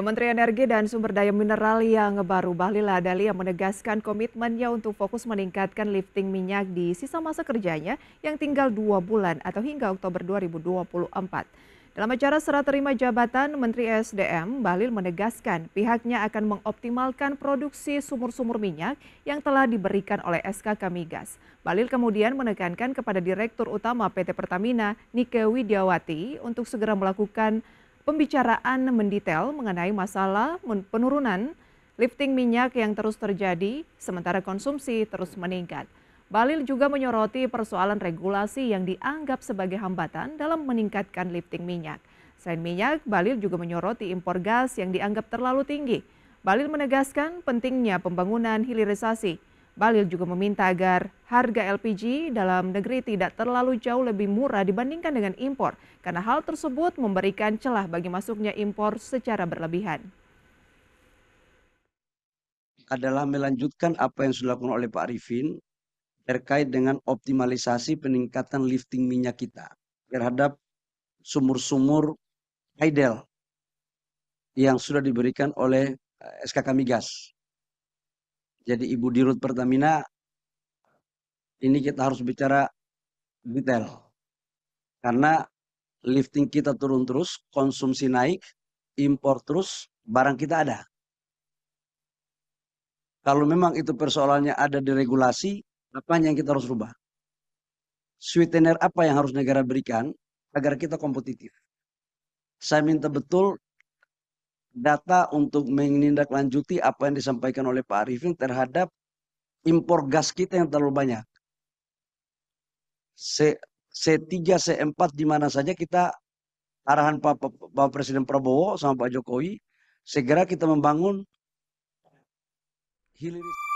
Ya, Menteri Energi dan Sumber Daya Mineral yang baru Bahlil Lahadalia menegaskan komitmennya untuk fokus meningkatkan lifting minyak di sisa masa kerjanya yang tinggal 2 bulan atau hingga Oktober 2024. Dalam acara serah terima jabatan, Menteri ESDM Bahlil menegaskan pihaknya akan mengoptimalkan produksi sumur-sumur minyak yang telah diberikan oleh SKK Migas. Bahlil kemudian menekankan kepada Direktur Utama PT Pertamina, Nike Widjawati, untuk segera melakukan pembicaraan mendetail mengenai masalah penurunan lifting minyak yang terus terjadi, sementara konsumsi terus meningkat. Bahlil juga menyoroti persoalan regulasi yang dianggap sebagai hambatan dalam meningkatkan lifting minyak. Selain minyak, Bahlil juga menyoroti impor gas yang dianggap terlalu tinggi. Bahlil menegaskan pentingnya pembangunan hilirisasi. Bahlil juga meminta agar harga LPG dalam negeri tidak terlalu jauh lebih murah dibandingkan dengan impor, karena hal tersebut memberikan celah bagi masuknya impor secara berlebihan. Adalah melanjutkan apa yang sudah dilakukan oleh Pak Arifin, terkait dengan optimalisasi peningkatan lifting minyak kita terhadap sumur-sumur idle yang sudah diberikan oleh SKK Migas. Jadi Ibu Dirut Pertamina, ini kita harus bicara detail. Karena lifting kita turun terus, konsumsi naik, impor terus, barang kita ada. Kalau memang itu persoalannya ada di regulasi, apa yang kita harus rubah? Sweetener apa yang harus negara berikan agar kita kompetitif? Saya minta betul data untuk menindaklanjuti apa yang disampaikan oleh Pak Arifin terhadap impor gas kita yang terlalu banyak. C3, C4 di mana saja kita, arahan Pak Presiden Prabowo sama Pak Jokowi, segera kita membangun hilirisasi.